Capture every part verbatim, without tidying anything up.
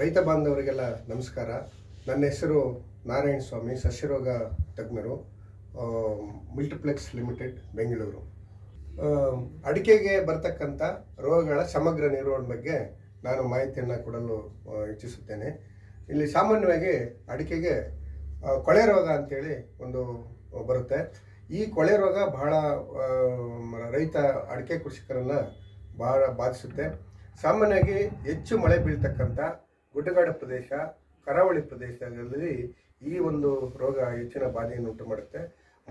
ರೈತ ಬಾಂಧವರಿಗೆಲ್ಲ ನಮಸ್ಕಾರ. ನನ್ನ ಹೆಸರು ನಾರಾಯಣ ಸ್ವಾಮಿ, ಸಸ್ಯರೋಗ ತಜ್ಞರು, ಮಲ್ಟಿಪ್ಲೆಕ್ಸ್ ಲಿಮಿಟೆಡ್, ಬೆಂಗಳೂರು. ಅಡಿಕೆಗೆ ಬರ್ತಕ್ಕಂಥ ರೋಗಗಳ ಸಮಗ್ರ ನಿರ್ವಹಣೆ ಬಗ್ಗೆ ನಾನು ಮಾಹಿತಿಯನ್ನು ಕೊಡಲು ಇಚ್ಛಿಸುತ್ತೇನೆ. ಇಲ್ಲಿ ಸಾಮಾನ್ಯವಾಗಿ ಅಡಿಕೆಗೆ ಕೊಳೆ ರೋಗ ಅಂತೇಳಿ ಒಂದು ಬರುತ್ತೆ. ಈ ಕೊಳೆ ರೋಗ ಬಹಳ ರೈತ ಅಡಿಕೆ ಕೃಷಿಕರನ್ನು ಬಹಳ ಬಾಧಿಸುತ್ತೆ. ಸಾಮಾನ್ಯವಾಗಿ ಹೆಚ್ಚು ಮಳೆ ಬೀಳ್ತಕ್ಕಂಥ ಗುಡ್ಡಗಾಡು ಪ್ರದೇಶ, ಕರಾವಳಿ ಪ್ರದೇಶಗಳಲ್ಲಿ ಈ ಒಂದು ರೋಗ ಹೆಚ್ಚಿನ ಬಾಧೆಯನ್ನು ಉಂಟು ಮಾಡುತ್ತೆ.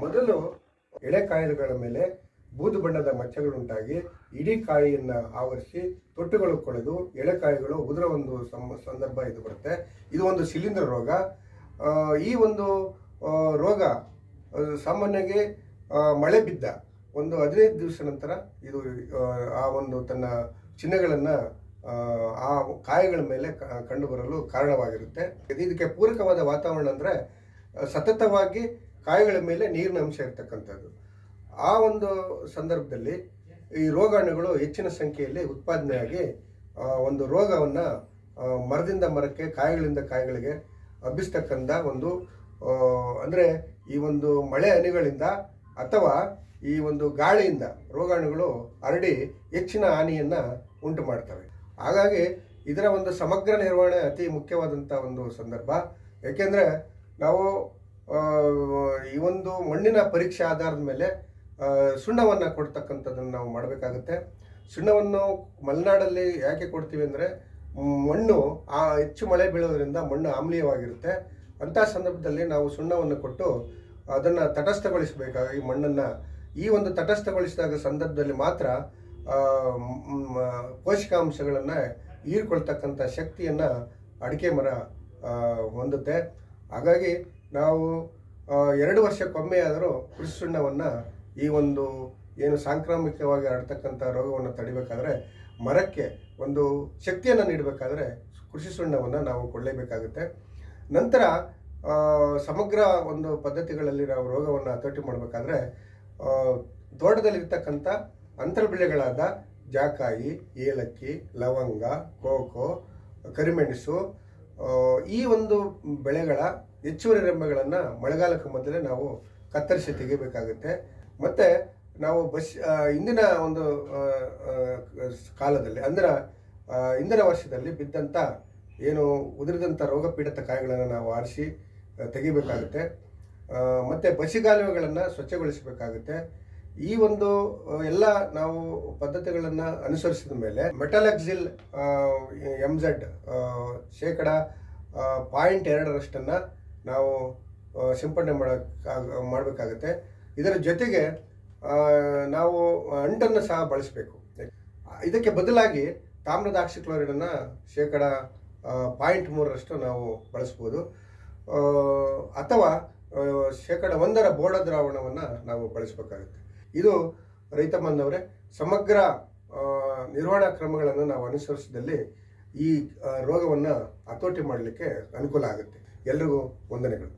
ಮೊದಲು ಎಳೆ ಕಾಯಿಲೆಗಳ ಮೇಲೆ ಬೂದು ಬಣ್ಣದ ಮಚ್ಚೆಗಳುಂಟಾಗಿ ಇಡೀ ಕಾಯಿಯನ್ನು ಆವರಿಸಿ ತೊಟ್ಟುಗಳು ಕೊಳೆದು ಎಳೆಕಾಯಿಗಳು ಉದುರ ಒಂದು ಸಂದರ್ಭ ಇದು ಬರುತ್ತೆ. ಇದು ಒಂದು ಶಿಲೀಂಧ್ರ ರೋಗ. ಈ ಒಂದು ರೋಗ ಸಾಮಾನ್ಯವಾಗಿ ಮಳೆ ಬಿದ್ದ ಒಂದು ಹದಿನೈದು ದಿವಸ ನಂತರ ಇದು ಆ ಒಂದು ತನ್ನ ಚಿಹ್ನೆಗಳನ್ನು ಆ ಕಾಯಗಳ ಮೇಲೆ ಕಂಡುಬರಲು ಕಾರಣವಾಗಿರುತ್ತೆ. ಇದಕ್ಕೆ ಪೂರಕವಾದ ವಾತಾವರಣ ಅಂದರೆ ಸತತವಾಗಿ ಕಾಯಗಳ ಮೇಲೆ ನೀರಿನ ಅಂಶ ಇರತಕ್ಕಂಥದ್ದು. ಆ ಒಂದು ಸಂದರ್ಭದಲ್ಲಿ ಈ ರೋಗಾಣುಗಳು ಹೆಚ್ಚಿನ ಸಂಖ್ಯೆಯಲ್ಲಿ ಉತ್ಪಾದನೆಯಾಗಿ ಒಂದು ರೋಗವನ್ನು ಮರದಿಂದ ಮರಕ್ಕೆ, ಕಾಯಗಳಿಂದ ಕಾಯಗಳಿಗೆ ಹಬ್ಬಿಸ್ತಕ್ಕಂಥ ಒಂದು ಅಂದರೆ ಈ ಒಂದು ಮಳೆ ಹನಿಗಳಿಂದ ಅಥವಾ ಈ ಒಂದು ಗಾಳಿಯಿಂದ ರೋಗಾಣುಗಳು ಹರಡಿ ಹೆಚ್ಚಿನ ಹಾನಿಯನ್ನು ಉಂಟು ಮಾಡ್ತವೆ. ಹಾಗಾಗಿ ಇದರ ಒಂದು ಸಮಗ್ರ ನಿರ್ವಹಣೆ ಅತಿ ಮುಖ್ಯವಾದಂಥ ಒಂದು ಸಂದರ್ಭ. ಏಕೆಂದರೆ ನಾವು ಈ ಒಂದು ಮಣ್ಣಿನ ಪರೀಕ್ಷೆ ಆಧಾರದ ಮೇಲೆ ಸುಣ್ಣವನ್ನು ಕೊಡ್ತಕ್ಕಂಥದ್ದನ್ನು ನಾವು ಮಾಡಬೇಕಾಗುತ್ತೆ. ಸುಣ್ಣವನ್ನು ಮಲೆನಾಡಲ್ಲಿ ಯಾಕೆ ಕೊಡ್ತೀವಿ ಅಂದರೆ ಮಣ್ಣು ಆ ಹೆಚ್ಚು ಮಳೆ ಬೀಳೋದ್ರಿಂದ ಮಣ್ಣು ಆಮ್ಲೀಯವಾಗಿರುತ್ತೆ. ಅಂಥ ಸಂದರ್ಭದಲ್ಲಿ ನಾವು ಸುಣ್ಣವನ್ನು ಕೊಟ್ಟು ಅದನ್ನು ತಟಸ್ಥಗೊಳಿಸಬೇಕಾಗಿ ಮಣ್ಣನ್ನು ಈ ಒಂದು ತಟಸ್ಥಗೊಳಿಸಿದಾಗ ಸಂದರ್ಭದಲ್ಲಿ ಮಾತ್ರ ಪೋಷಕಾಂಶಗಳನ್ನು ಹೀರಿಕೊಳ್ತಕ್ಕಂಥ ಶಕ್ತಿಯನ್ನು ಅಡಿಕೆ ಮರ ಹೊಂದುತ್ತೆ. ಹಾಗಾಗಿ ನಾವು ಎರಡು ವರ್ಷಕ್ಕೊಮ್ಮೆ ಆದರೂ ಕೃಷಿ ಸುಣ್ಣವನ್ನು ಈ ಒಂದು ಏನು ಸಾಂಕ್ರಾಮಿಕವಾಗಿ ಹರಡ್ತಕ್ಕಂಥ ರೋಗವನ್ನು ತಡಿಬೇಕಾದ್ರೆ, ಮರಕ್ಕೆ ಒಂದು ಶಕ್ತಿಯನ್ನು ನೀಡಬೇಕಾದ್ರೆ ಕೃಷಿ ಸುಣ್ಣವನ್ನು ನಾವು ಕೊಡಲೇಬೇಕಾಗುತ್ತೆ. ನಂತರ ಸಮಗ್ರ ಒಂದು ಪದ್ಧತಿಗಳಲ್ಲಿ ನಾವು ರೋಗವನ್ನು ಹತೋಟಿ ಮಾಡಬೇಕಾದ್ರೆ ತೋಟದಲ್ಲಿರ್ತಕ್ಕಂಥ ಅಂತರ ಬೆಳೆಗಳಾದ ಜಾಕಾಯಿ, ಏಲಕ್ಕಿ, ಲವಂಗ, ಕೋಕೋ, ಕರಿಮೆಣಸು ಈ ಒಂದು ಬೆಳೆಗಳ ಹೆಚ್ಚುವರಿ ರೆಂಬೆಗಳನ್ನು ಮಳೆಗಾಲಕ್ಕೆ ಮೊದಲೇ ನಾವು ಕತ್ತರಿಸಿ ತೆಗಿಬೇಕಾಗುತ್ತೆ. ಮತ್ತು ನಾವು ಬಸ್ ಇಂದಿನ ಒಂದು ಕಾಲದಲ್ಲಿ ಅಂದರೆ ಇಂದಿನ ವರ್ಷದಲ್ಲಿ ಬಿದ್ದಂಥ ಏನು ಉದುರಿದಂಥ ರೋಗ ಪೀಡಿತ ಕಾಯಿಗಳನ್ನು ನಾವು ಆರಿಸಿ ತೆಗಿಬೇಕಾಗುತ್ತೆ. ಮತ್ತು ಬಸಿಗಾಲುವೆಗಳನ್ನು ಸ್ವಚ್ಛಗೊಳಿಸಬೇಕಾಗುತ್ತೆ. ಈ ಒಂದು ಎಲ್ಲ ನಾವು ಪದ್ಧತಿಗಳನ್ನು ಅನುಸರಿಸಿದ ಮೇಲೆ ಮೆಟಲಕ್ಸಿಲ್ ಎಂಝೆಡ್ ಶೇಕಡ ಪಾಯಿಂಟ್ ಎರಡರಷ್ಟನ್ನು ನಾವು ಸಿಂಪಡಣೆ ಮಾಡಬೇಕಾಗುತ್ತೆ. ಇದರ ಜೊತೆಗೆ ನಾವು ಅಂಟನ್ನು ಸಹ ಬಳಸಬೇಕು. ಇದಕ್ಕೆ ಬದಲಾಗಿ ತಾಮ್ರದ ಆಕ್ಸಿಕ್ಲೋರಿಡನ್ನು ಶೇಕಡ ಪಾಯಿಂಟ್ ಮೂರರಷ್ಟು ನಾವು ಬಳಸ್ಬೋದು, ಅಥವಾ ಶೇಕಡ ಒಂದರ ಬೋಡ ದ್ರಾವಣವನ್ನು ನಾವು ಬಳಸಬೇಕಾಗುತ್ತೆ. ಇದು ರೈತ ಬಾಂಧವರೇ, ಸಮಗ್ರ ನಿರ್ವಹಣಾ ಕ್ರಮಗಳನ್ನು ನಾವು ಅನುಸರಿಸಿದಲ್ಲಿ ಈ ರೋಗವನ್ನು ಹತೋಟಿ ಮಾಡಲಿಕ್ಕೆ ಅನುಕೂಲ ಆಗುತ್ತೆ. ಎಲ್ರಿಗೂ ವಂದನೆಗಳು.